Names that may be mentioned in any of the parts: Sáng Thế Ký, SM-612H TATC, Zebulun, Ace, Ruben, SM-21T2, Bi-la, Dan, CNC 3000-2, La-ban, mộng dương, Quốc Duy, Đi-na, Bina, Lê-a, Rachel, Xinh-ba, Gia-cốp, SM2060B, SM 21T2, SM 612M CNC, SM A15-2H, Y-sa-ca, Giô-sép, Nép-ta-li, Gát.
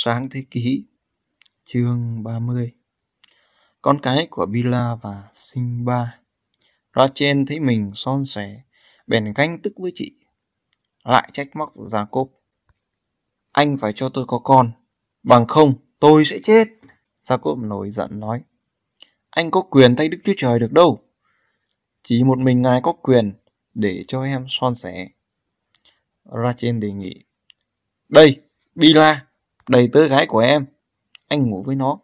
Sáng Thế Ký chương 30. Con cái của Bi-la và Xinh-ba. Rachel thấy mình son sẻ, bèn ganh tức với chị, lại trách móc Gia-cốp: "Anh phải cho tôi có con, bằng không tôi sẽ chết." Gia-cốp nổi giận nói: "Anh có quyền thay Đức Chúa Trời được đâu. Chỉ một mình Ngài có quyền để cho em son sẻ." Rachel đề nghị: "Đây, Bi-la, đầy tớ gái của em, anh ngủ với nó,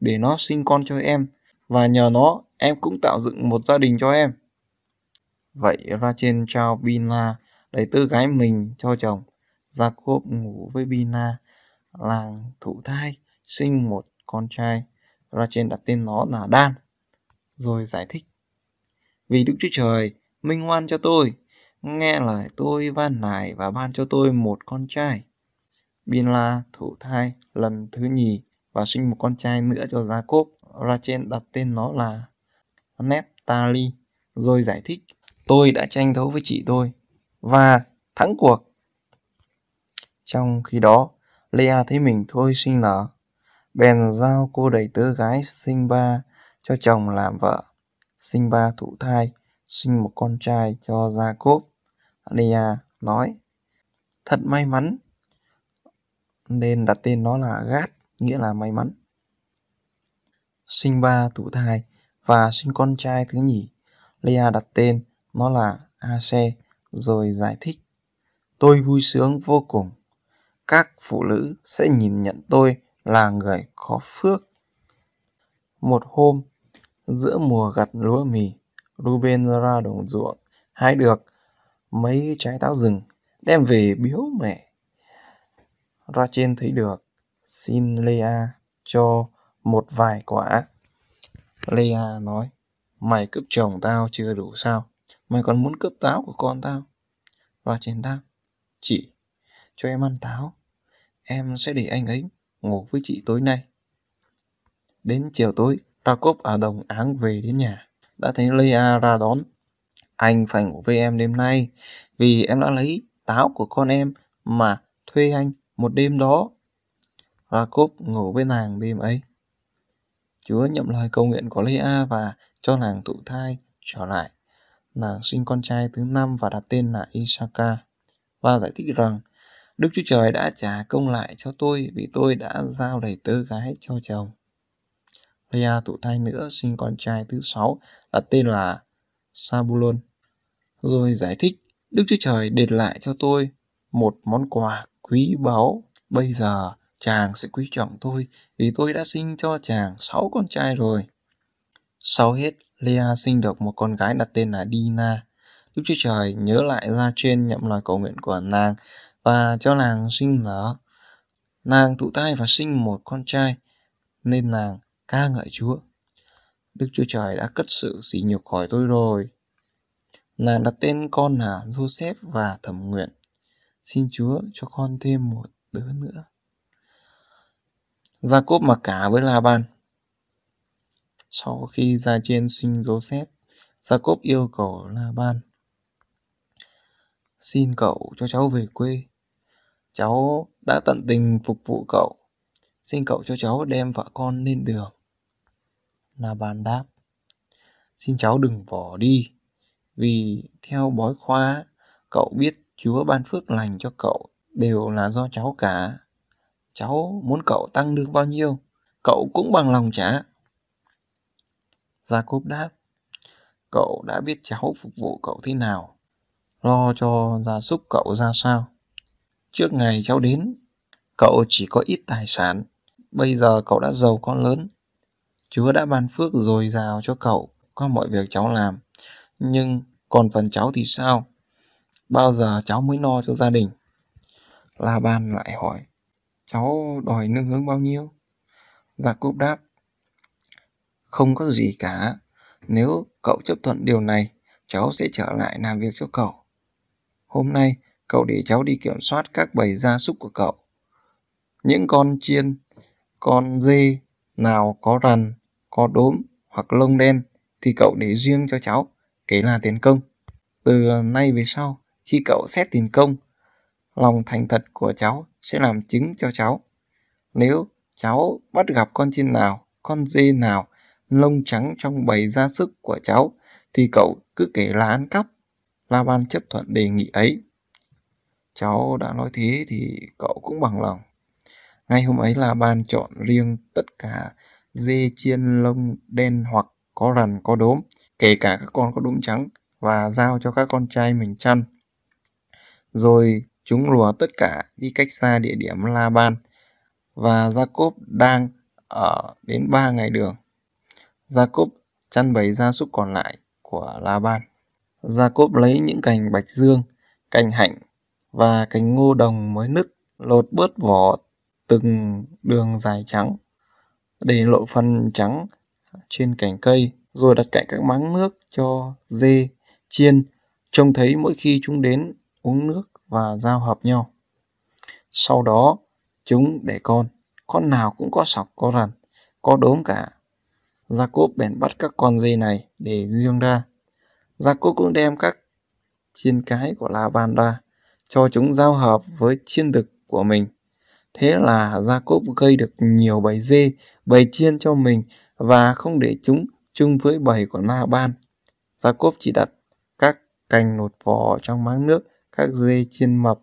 để nó sinh con cho em, và nhờ nó em cũng tạo dựng một gia đình cho em." Vậy Rachel trao Bina, đầy tớ gái mình, cho chồng. Gia-cốp ngủ với Bina, làng thụ thai, sinh một con trai. Rachel đặt tên nó là Dan, rồi giải thích: "Vì Đức Chúa Trời minh ngoan cho tôi, nghe lời tôi van nài và ban cho tôi một con trai." Bina thụ thai lần thứ nhì và sinh một con trai nữa cho Gia-cốp. Rachel đặt tên nó là Nép-ta-li, rồi giải thích: "Tôi đã tranh đấu với chị tôi và thắng cuộc." Trong khi đó, Lê-a thấy mình thôi sinh nở, bèn giao cô đầy tớ gái Xinh-ba cho chồng làm vợ. Xinh-ba thụ thai, sinh một con trai cho Gia-cốp. Lê-a nói: "Thật may mắn", nên đặt tên nó là Gát, nghĩa là may mắn. Xinh-ba thụ thai và sinh con trai thứ nhì. Lê-a đặt tên nó là Ace, rồi giải thích: "Tôi vui sướng vô cùng, các phụ nữ sẽ nhìn nhận tôi là người có phước." Một hôm, giữa mùa gặt lúa mì, Ruben ra đồng ruộng hái được mấy trái táo rừng, đem về biếu mẹ. Rachel thấy được, xin Lê-a cho một vài quả. Lê-a nói: "Mày cướp chồng tao chưa đủ sao? Mày còn muốn cướp táo của con tao?" Rachel đáp: "Chị, cho em ăn táo, em sẽ để anh ấy ngủ với chị tối nay." Đến chiều tối, Gia-cốp ở đồng áng về đến nhà, đã thấy Lê-a ra đón: "Anh phải ngủ với em đêm nay, vì em đã lấy táo của con em mà thuê anh một đêm đó." Gia-cốp ngủ với nàng đêm ấy. Chúa nhậm lời cầu nguyện của Lê-a và cho nàng thụ thai trở lại. Nàng sinh con trai thứ năm và đặt tên là Y-sa-ca, và giải thích rằng: "Đức Chúa Trời đã trả công lại cho tôi, vì tôi đã giao đầy tớ gái cho chồng." Lê-a thụ thai nữa, sinh con trai thứ sáu, đặt tên là Zebulun, rồi giải thích: "Đức Chúa Trời đền lại cho tôi một món quà quý báu. Bây giờ chàng sẽ quý trọng tôi, vì tôi đã sinh cho chàng 6 con trai rồi." Sau hết, Lê-a sinh được một con gái đặt tên là Đi-na. Đức Chúa Trời nhớ lại Rachel nhậm lời cầu nguyện của nàng và cho nàng sinh nở. Nàng thụ thai và sinh một con trai, nên nàng ca ngợi Chúa: "Đức Chúa Trời đã cất sự sỉ nhục khỏi tôi rồi." Nàng đặt tên con là Giô-sép và thẩm nguyện: "Xin Chúa cho con thêm một đứa nữa." Gia-cốp mặc cả với La-ban. Sau khi Rachel sinh Giô-sép, Gia-cốp yêu cầu La-ban: "Xin cậu cho cháu về quê. Cháu đã tận tình phục vụ cậu. Xin cậu cho cháu đem vợ con lên đường." La-ban đáp: "Xin cháu đừng bỏ đi, vì theo bói khoa, cậu biết Chúa ban phước lành cho cậu đều là do cháu cả. Cháu muốn cậu tăng được bao nhiêu, cậu cũng bằng lòng trả." Gia-cốp đáp: "Cậu đã biết cháu phục vụ cậu thế nào, lo cho gia súc cậu ra sao. Trước ngày cháu đến, cậu chỉ có ít tài sản. Bây giờ cậu đã giàu con lớn. Chúa đã ban phước dồi dào cho cậu qua mọi việc cháu làm. Nhưng còn phần cháu thì sao? Bao giờ cháu mới no cho gia đình?" La-ban lại hỏi: "Cháu đòi nương hướng bao nhiêu?" Gia-cốp đáp: "Không có gì cả. Nếu cậu chấp thuận điều này, cháu sẽ trở lại làm việc cho cậu. Hôm nay, cậu để cháu đi kiểm soát các bầy gia súc của cậu. Những con chiên, con dê nào có rằn, có đốm hoặc lông đen thì cậu để riêng cho cháu, kể là tiền công. Từ nay về sau, khi cậu xét tiền công, lòng thành thật của cháu sẽ làm chứng cho cháu. Nếu cháu bắt gặp con chim nào, con dê nào lông trắng trong bầy gia súc của cháu thì cậu cứ kể là ăn cắp. La-ban chấp thuận đề nghị ấy. Cháu đã nói thế thì cậu cũng bằng lòng. Ngay hôm ấy La-ban chọn riêng tất cả dê chiên lông đen hoặc có rằn có đốm, kể cả các con có đốm trắng, và giao cho các con trai mình chăn. Rồi chúng lùa tất cả đi cách xa địa điểm La-ban và Gia-cốp đang ở đến 3 ngày đường. Gia-cốp chăn bầy gia súc còn lại của La-ban. Gia-cốp lấy những cành bạch dương, cành hạnh và cành ngô đồng mới nứt, lột bớt vỏ từng đường dài trắng, để lộ phần trắng trên cành cây, rồi đặt cạnh các máng nước cho dê chiên, trông thấy mỗi khi chúng đến uống nước và giao hợp nhau. Sau đó chúng để con nào cũng có sọc, có rằn, có đốm cả. Gia-cốp bèn bắt các con dê này để riêng ra. Gia-cốp cũng đem các chiên cái của La-ban ra cho chúng giao hợp với chiên đực của mình. Thế là Gia-cốp gây được nhiều bầy dê, bầy chiên cho mình và không để chúng chung với bầy của La-ban. Gia-cốp chỉ đặt các cành lột vỏ trong máng nước các dê chiên mập.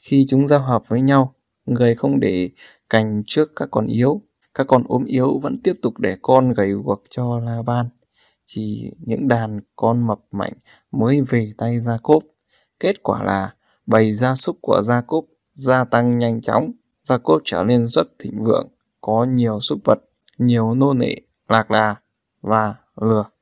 Khi chúng giao hợp với nhau, người không để cành trước các con yếu. Các con ốm yếu vẫn tiếp tục để con gầy guộc cho La-ban. Chỉ những đàn con mập mạnh mới về tay Gia-cốp. Kết quả là bầy gia súc của Gia-cốp gia tăng nhanh chóng. Gia-cốp trở nên rất thịnh vượng, có nhiều súc vật, nhiều nô lệ, lạc đà và lừa.